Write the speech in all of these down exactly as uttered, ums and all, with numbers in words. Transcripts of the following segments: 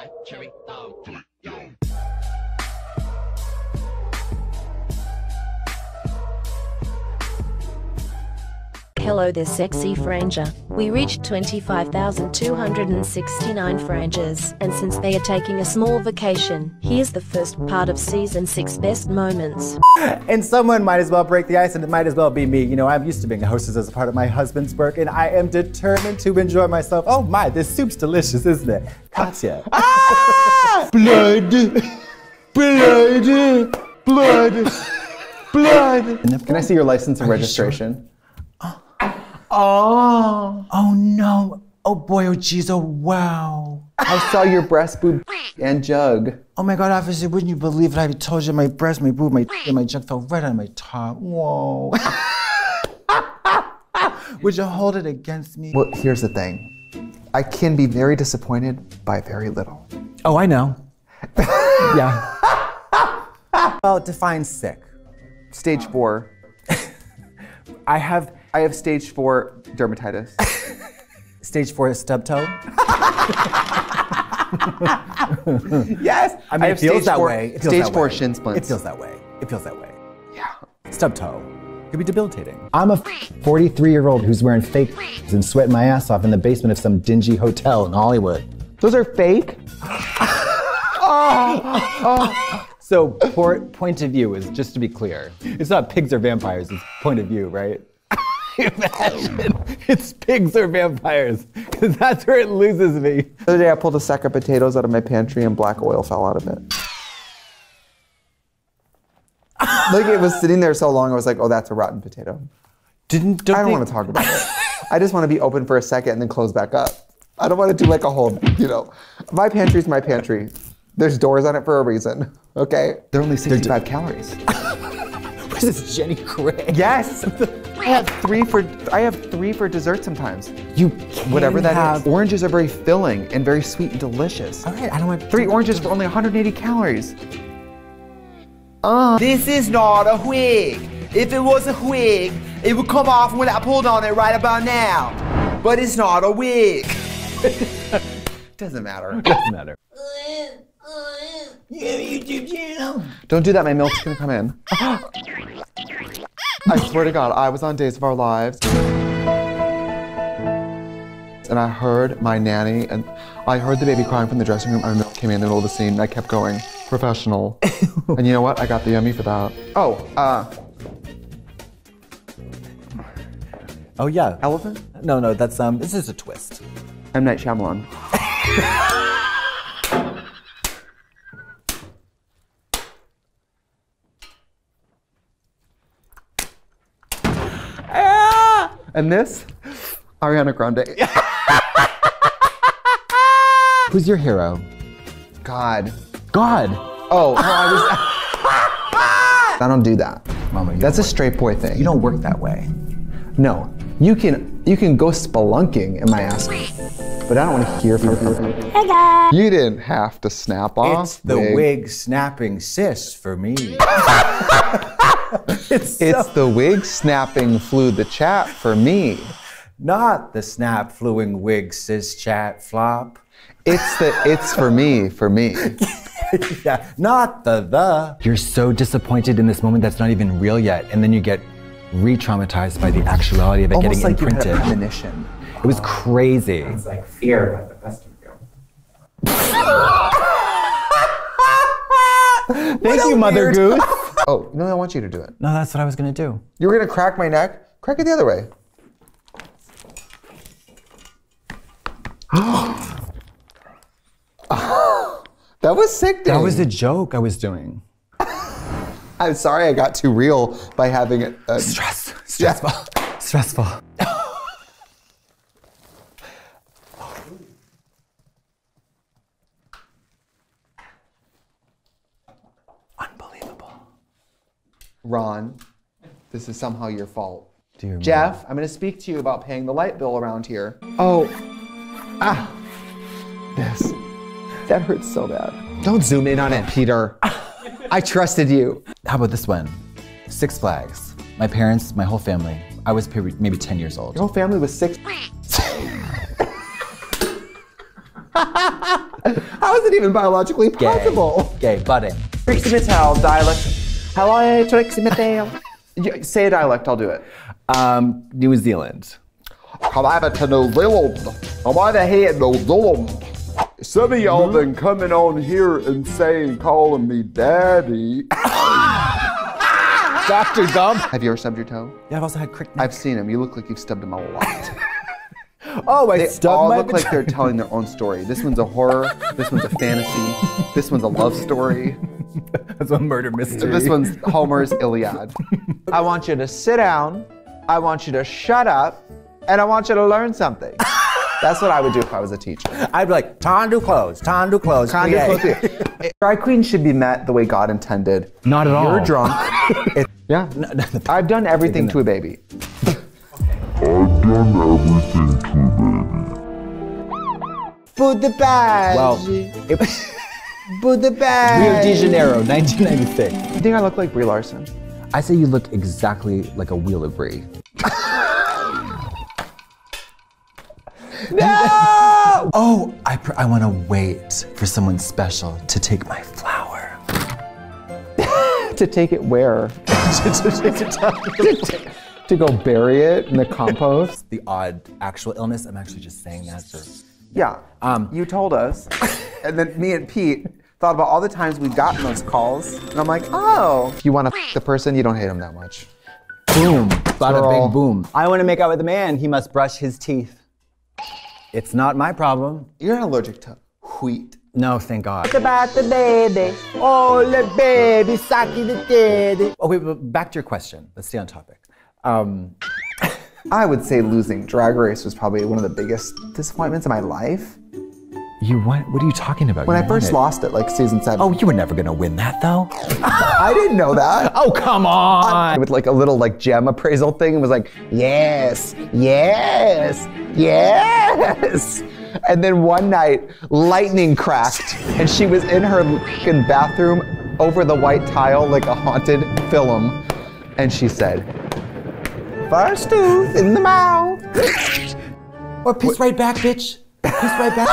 my cherry bomb. Hello there sexy franja, we reached twenty-five thousand two hundred sixty-nine franjas, and since they are taking a small vacation, here's the first part of season six best moments. And someone might as well break the ice, and it might as well be me. You know, I'm used to being a hostess as a part of my husband's work, and I am determined to enjoy myself. Oh my, this soup's delicious, isn't it? Katya. Ah! Blood, blood, blood, blood. Can I see your license and registration? Oh. Oh no. Oh boy, oh geez, oh wow. I saw your breast, boob, and jug. Oh my God, officer, wouldn't you believe it? I told you my breast, my boob, my and my jug fell right on my top. Whoa. Would you hold it against me? Well, here's the thing. I can be very disappointed by very little. Oh, I know. Yeah. Well, define sick. Stage oh. four. I have... I have stage four dermatitis. Stage four stub toe? Yes! I mean, I have it feels that four, way. It feels stage that four way. Shin splints. It feels that way. It feels that way. Yeah. Stub toe could be debilitating. I'm a forty-three-year-old who's wearing fake and sweating my ass off in the basement of some dingy hotel in Hollywood. Those are fake? Oh, oh. So, port, point of view is, just to be clear, it's not pigs or vampires, it's point of view, right? Imagine it's pigs or vampires, because that's where it loses me. The other day I pulled a sack of potatoes out of my pantry and black oil fell out of it. Like, it was sitting there so long, I was like, oh, that's a rotten potato. Didn't, don't I don't they... want to talk about it. I just want to be open for a second and then close back up. I don't want to do like a whole, you know. My pantry's my pantry. There's doors on it for a reason, okay? They're only sixty-five calories. What is this, Jenny Craig? Yes! I have three for I have three for dessert sometimes. You can whatever that have... is. Oranges are very filling and very sweet and delicious. All right, I don't want three oranges for only one hundred eighty calories. Uh. This is not a wig. If it was a wig, it would come off when I pulled on it right about now. But it's not a wig. Doesn't matter. Doesn't matter. YouTube channel. Don't do that. My milk's gonna come in. I swear to God, I was on Days of Our Lives, and I heard my nanny, and I heard the baby crying from the dressing room. Our milk came in in the middle of the scene, and I kept going. Professional. And you know what? I got the yummy for that. Oh, uh. Oh yeah. Elephant? No, no. That's um. This is a twist. M. Night Shyamalan. And this, Ariana Grande. Who's your hero? God. God? Oh, no, I was... I don't do that. Mama, that's a straight boy thing. You don't work that way. No, you can you can go spelunking in my ass, but I don't want to hear from her. Hey guys. You didn't have to snap off. It's the wig, wig snapping sis for me. It's, so it's the wig snapping flew the chat for me. Not the snap flewing wig sis chat flop. It's the it's for me, for me. Yeah, not the the. You're so disappointed in this moment that's not even real yet, and then you get re-traumatized by the actuality of it almost getting like imprinted. You had a premonition. It was crazy. It's like fear about the best of you. Thank you, Mother Goose. Oh, no, I want you to do it. No, that's what I was gonna do. You were gonna crack my neck? Crack it the other way. That was sick, dude. That was a joke I was doing. I'm sorry I got too real by having it. Uh, Stress. Stressful. Yeah. Stressful. Ron, this is somehow your fault. Dear Jeff, man. I'm gonna speak to you about paying the light bill around here. Oh, ah, this, that hurts so bad. Don't zoom in on it, Peter. I trusted you. How about this one? Six Flags. My parents, my whole family. I was maybe ten years old. Your whole family was six. How is it even biologically possible? Gay, Gay buddy. Trixie Mattel dialect. Hello, Trixie Mattel. Say a dialect, I'll do it. Um, New Zealand. Come over to New Zealand. I'm over here in New Zealand. Some of y'all mm-hmm. been coming on here and saying, calling me daddy. Doctor Gump. Have you ever stubbed your toe? Yeah, I've also had crick neck. I've seen him. You look like you've stubbed him a lot. Oh, I they stubbed all my look vagina. Like they're telling their own story. This one's a horror. This one's a fantasy. This one's a love story. That's a murder mystery. This one's Homer's Iliad. I want you to sit down. I want you to shut up. And I want you to learn something. That's what I would do if I was a teacher. I'd be like, Tondu clothes, Tondu clothes. Tondu clothes. Drag queen should be met the way God intended. Not at You're all. You're drunk. It, yeah. No, no, no. I've done everything to a baby. I've done everything to a baby. Budapest. Well, it was Budapest. Rio de Janeiro, nineteen ninety-six. You think I look like Brie Larson? I say you look exactly like a wheel of Brie. No! Oh, I, pr I want to wait for someone special to take my flower. To take it where? to, to go bury it in the compost? The odd actual illness. I'm actually just saying that for... Yeah, um, you told us. And then me and Pete thought about all the times we've gotten those calls. And I'm like, oh. If you want to f the person, you don't hate them that much. Boom. Bada bing boom. I want to make out with a man. He must brush his teeth. It's not my problem. You're not allergic to wheat. No, thank God. It's about the baby. Oh, the baby, sucky the daddy. Oh, wait, back to your question. Let's stay on topic. Um, I would say losing Drag Race was probably one of the biggest disappointments of my life. You what? What are you talking about? When you I first it. lost it, like season seven. Oh, you were never gonna win that though. I didn't know that. Oh, come on. I, with like a little like gem appraisal thing and was like, yes, yes. Yes! And then one night, lightning cracked, and she was in her bathroom over the white tile like a haunted film, and she said, first tooth in the mouth. Or piss what? Right back, bitch. Piss right back.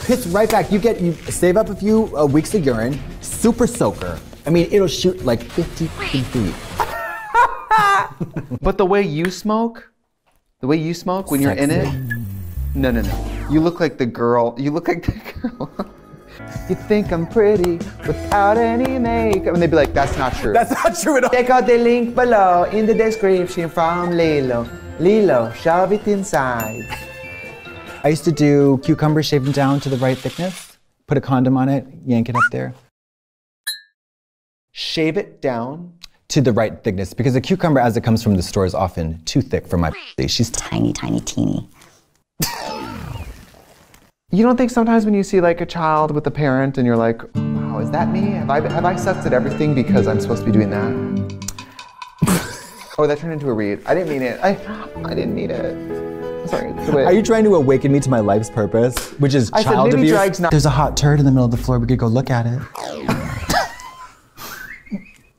Piss right back. You get, you save up a few uh, weeks of urine, super soaker. I mean, it'll shoot like fifty feet. But the way you smoke, The way you smoke when you're Sexy. in it? No, no, no. You look like the girl. You look like the girl. You think I'm pretty without any makeup. And they'd be like, that's not true. That's not true at all. Check out the link below in the description from Lilo. Lilo, shove it inside. I used to do cucumber shaved down to the right thickness. Put a condom on it, yank it up there. Shave it down? To the right thickness, because the cucumber as it comes from the store is often too thick for my she's tiny, tiny, teeny. You don't think sometimes when you see like a child with a parent and you're like, wow, is that me? Have I, have I sucked at everything because I'm supposed to be doing that? Oh, that turned into a read. I didn't mean it. I, I didn't mean it. Sorry. Are you trying to awaken me to my life's purpose, which is I child said, maybe abuse? Drag's not There's a hot turd in the middle of the floor. We could go look at it.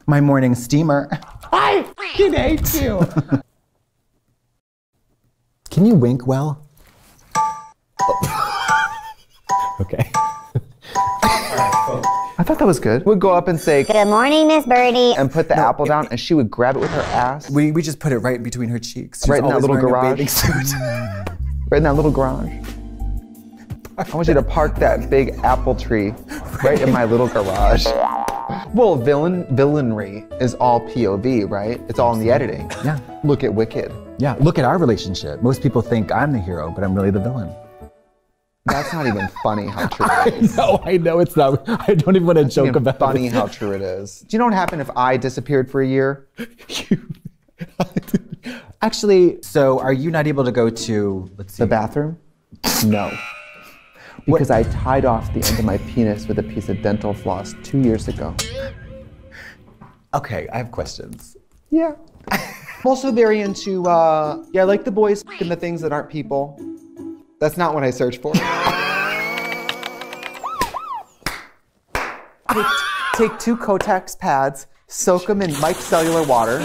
My morning steamer. I fucking hate you. Can you wink well? Okay. I thought that was good. We'd go up and say, good morning, Miss Birdie. And put the no, apple down, it, and she would grab it with her ass. We, we just put it right between her cheeks. She's right in that little garage. Right in that little garage. Park I want you to park that big apple tree right, right in my little garage. Well, villain villainry is all P O V, right? It's all in the editing. Yeah. Look at Wicked. Yeah, look at our relationship. Most people think I'm the hero, but I'm really the villain. That's not even funny how true it is. No, I know it's not. I don't even want to joke about it. It's funny how true it is. Do you know what happened if I disappeared for a year? Actually, so are you not able to go to, let's see. The bathroom? No. Because what? I tied off the end of my penis with a piece of dental floss two years ago. Okay, I have questions. Yeah. I'm also very into, uh, yeah, I like the boys and the things that aren't people. That's not what I search for. take, take two Kotex pads, soak them in micellar water.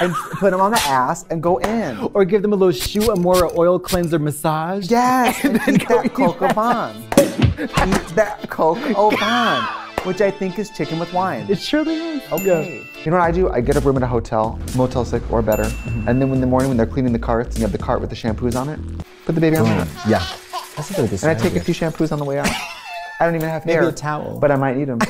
and put them on the ass and go in. Or give them a little Shu Amora oil cleanser massage. Yes, and, and then eat that Cocoa bond. Eat that Cocoa bond. Which I think is chicken with wine. It surely is. Okay. Yeah. You know what I do? I get a room at a hotel, Motel six or better, mm-hmm. and then in the morning when they're cleaning the carts and you have the cart with the shampoos on it, put the baby on that. Yeah. That's a really good. And I take idea. a few shampoos on the way out. I don't even have hair. Maybe a towel. But I might need them.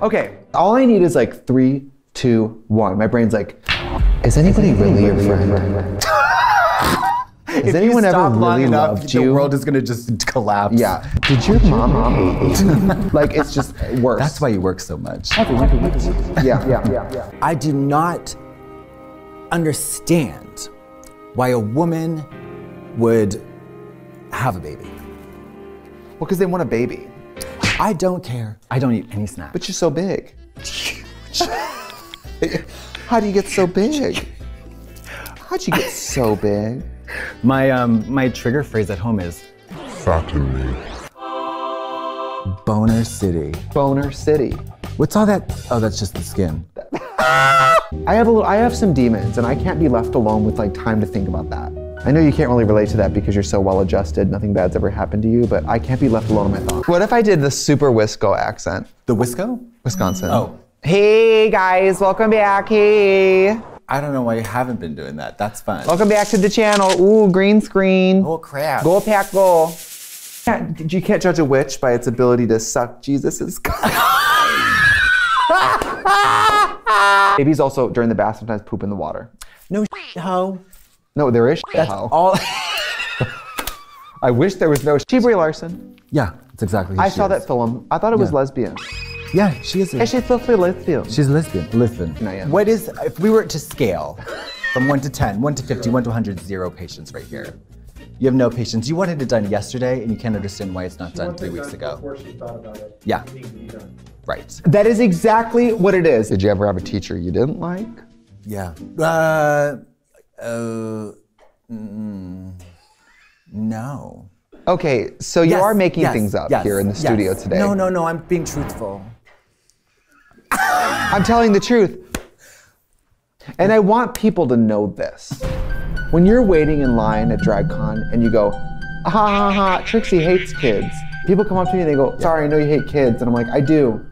Okay. All I need is like three, two, one. My brain's like, is anybody is really your friend? friend, friend? Has if anyone you ever really enough, loved you? The world is gonna just collapse. Yeah. Did your mama hate you? Like, it's just worse. That's why you work so much. yeah, yeah, yeah, yeah. I do not understand why a woman would have a baby. Well, because they want a baby. I don't care. I don't eat any snacks. But you're so big. How do you get so big? How'd you get so big? My um my trigger phrase at home is factory. Boner city. Boner city. What's all that? Oh, that's just the skin. I have a little, I have some demons, and I can't be left alone with like time to think about that. I know you can't really relate to that because you're so well adjusted. Nothing bad's ever happened to you, but I can't be left alone in my thoughts. What if I did the super Wisco accent? The Wisco? Wisconsin. Oh. Hey guys, welcome back. Hey. I don't know why you haven't been doing that. That's fun. Welcome back to the channel. Ooh, green screen. Oh, crap. Go pack, go. You can't judge a witch by its ability to suck Jesus's cock. Babies also, during the bath, sometimes poop in the water. No shit, ho. No, there is shit, ho. All I wish there was no shit. Brie Larson. Yeah, that's exactly who I she saw is. That film. I thought it was yeah. lesbian. Yeah, she is. A, and she's totally lesbian. She's lesbian. Lesbian. No, yeah. What is, if we were to scale from one to ten, one to fifty, one to one hundred, zero patients right here. You have no patience. You wanted it done yesterday, and you can't understand why it's not she done three weeks done ago. Before she thought about it. Yeah. It right. That is exactly what it is. Did you ever have a teacher you didn't like? Yeah. Uh. Uh. Mm, no. Okay, so you yes, are making yes, things up yes, here in the studio yes. today. No, no, no. I'm being truthful. I'm telling the truth. And I want people to know this. When you're waiting in line at DragCon and you go, ha ha ha, Trixie hates kids. People come up to me and they go, sorry, I know you hate kids. And I'm like, I do.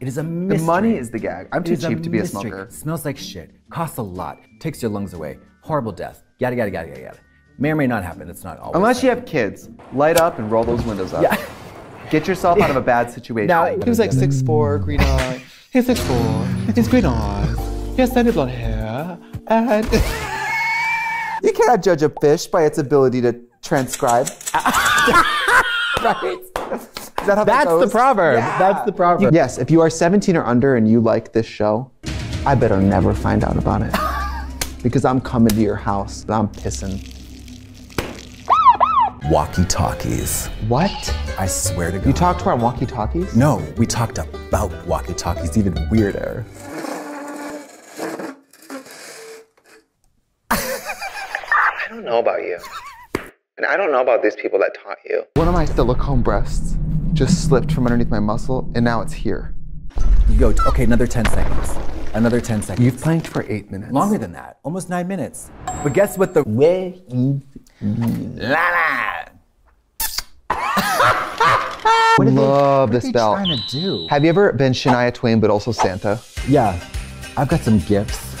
It is a mystery. The money is the gag. I'm too cheap to be a smoker. It smells like shit, costs a lot, takes your lungs away, horrible death, yada, yada, yada, yada, yada. May or may not happen, it's not always. Unless you have kids, light up and roll those windows up. Yeah. Get yourself out of a bad situation. Now, he was like six foot four, green eyes. He's six foot four, he's green eyes. He has sandy blonde hair, and... You cannot judge a fish by its ability to transcribe. Right? Is that how That's that goes? the proverb. Yeah. That's the proverb. Yes, if you are seventeen or under and you like this show, I better never find out about it. Because I'm coming to your house, and I'm pissing. Walkie-talkies. What? I swear to God. You talked about walkie-talkies? No, we talked about walkie-talkies, even weirder. I don't know about you. And I don't know about these people that taught you. One of my silicone breasts just slipped from underneath my muscle, and now it's here. You go, okay, another ten seconds. Another ten seconds. You've planked for eight minutes. Longer than that, almost nine minutes. But guess what the way you La la. Love this belt. What are you trying to do? Have you ever been Shania Twain but also Santa? Yeah, I've got some gifts.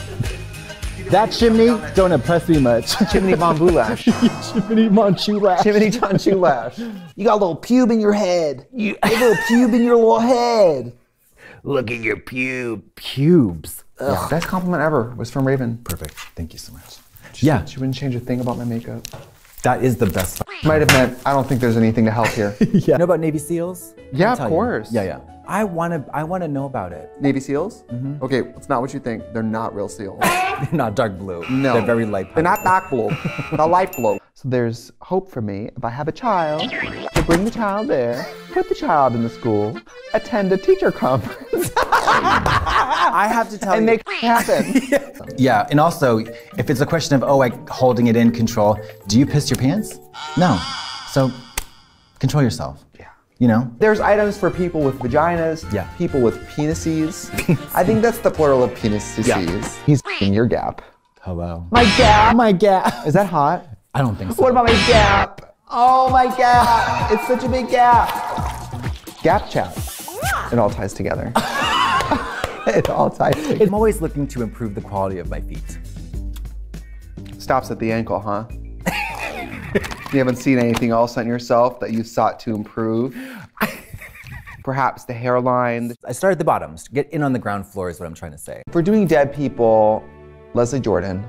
That chimney don't impress me much. Chimney Von Boulash. Chimney Von Chulash. Chimney Von Chulash. You got a little pube in your head. You got a little pube in your little head. Look at your pube. Pubes. Yeah, best compliment ever was from Raven. Perfect. Thank you so much. She yeah. She wouldn't change a thing about my makeup. That is the best. Might have meant, I don't think there's anything to help here. Yeah. You know about Navy SEALs? Yeah, of course. You. Yeah, yeah. I wanna, I wanna know about it. Navy SEALs? Mm-hmm. Okay, it's not what you think. They're not real SEALs. They're not dark blue. No. They're very light blue. They're not dark blue. They're light blue. So there's hope for me if I have a child, to bring the child there, put the child in the school, attend a teacher conference. I have to tell and you. And make it happen. Yeah. Yeah, and also, if it's a question of, oh, like holding it in control, do you piss your pants? No. So control yourself. Yeah. You know? There's items for people with vaginas, yeah. people with penises. I think that's the plural of penises. Yeah. He's in your gap. Hello. My gap. My gap. Is that hot? I don't think so. What about my gap? Oh, my gap. It's such a big gap. Gap chat. It all ties together. It all ties together. I'm always looking to improve the quality of my feet. Stops at the ankle, huh? You haven't seen anything else on yourself that you sought to improve? Perhaps the hairline. I start at the bottom. Get in on the ground floor is what I'm trying to say. If we're doing dead people, Leslie Jordan.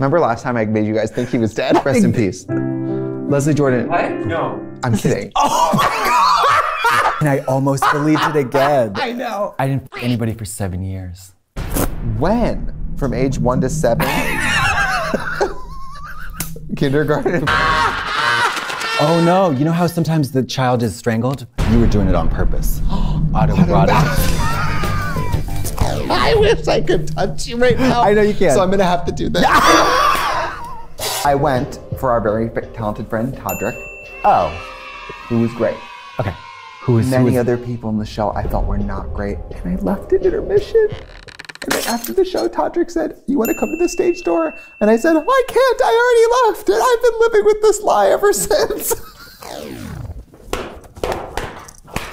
Remember last time I made you guys think he was dead? Rest in peace. Leslie Jordan. What? No. I'm kidding. Oh my God! And I almost believed it again. I know. I didn't f anybody for seven years. When? From age one to seven? Kindergarten. Oh no, you know how sometimes the child is strangled? You were doing it on purpose. Autoerotic. I wish I could touch you right now. I know you can. So I'm gonna have to do that. I went for our very talented friend, Todrick. Oh. Who was great. Okay. Who is Many who is... other people in the show I felt were not great, and I left an intermission. And then after the show, Todrick said, "You want to come to the stage door?" And I said, "I can't, I already left, and I've been living with this lie ever since."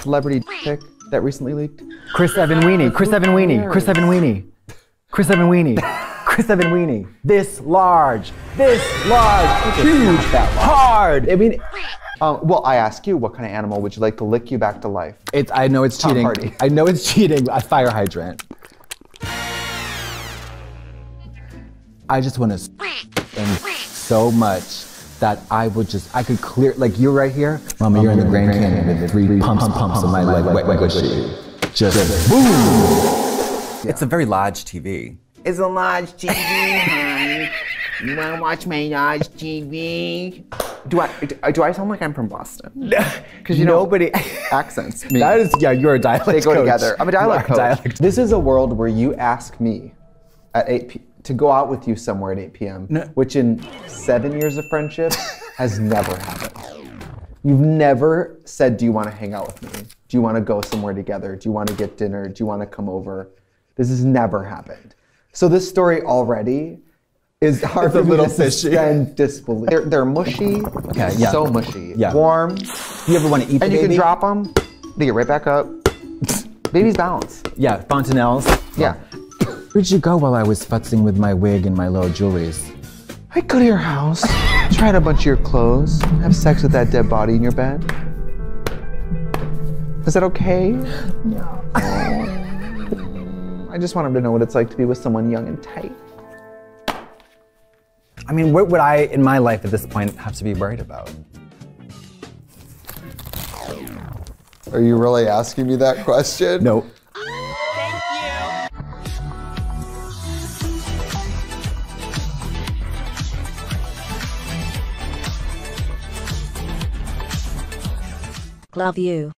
Celebrity chick that recently leaked. Chris Evan Weenie, Chris Evan Weenie, Chris Evan Weenie, Chris Evan Weenie, Chris Evan Weenie. This large, this large, huge, that large. Hard. I mean, um, well, I ask you, what kind of animal would you like to lick you back to life? It's. I know it's Tom cheating. Hardy. I know it's cheating. A fire hydrant. I just want to and so much that I would just, I could clear, like you're right here. Mama, you're in the Grand Canyon with the three pumps, pumps of my leg, wet, wet, gushy. Just boom! Yeah. It's a very large T V. It's a large T V, honey. You wanna watch my large T V? Do I do, do I sound like I'm from Boston? Because you nobody know, accents. Me. That is, yeah, you're a dialect. They go coach. Together. I'm a dialect coach. Dialect. This is a world where you ask me at eight p to go out with you somewhere at eight p m No. Which in seven years of friendship has never happened. You've never said, "Do you want to hang out with me? Do you want to go somewhere together? Do you want to get dinner? Do you want to come over?" This has never happened. So this story already is hard for me to suspend disbelief. They're, they're mushy, yeah, yeah. so mushy, yeah. warm. You ever want to eat the baby? And you can drop them, they get right back up. Babies bounce. Yeah, fontanelles. Yeah. Where'd you go while I was futzing with my wig and my little jewelries? I'd go to your house, try on a bunch of your clothes, have sex with that dead body in your bed. Is that okay? No. I just want him to know what it's like to be with someone young and tight. I mean, what would I, in my life at this point, have to be worried about? Are you really asking me that question? No. Thank you. Love you.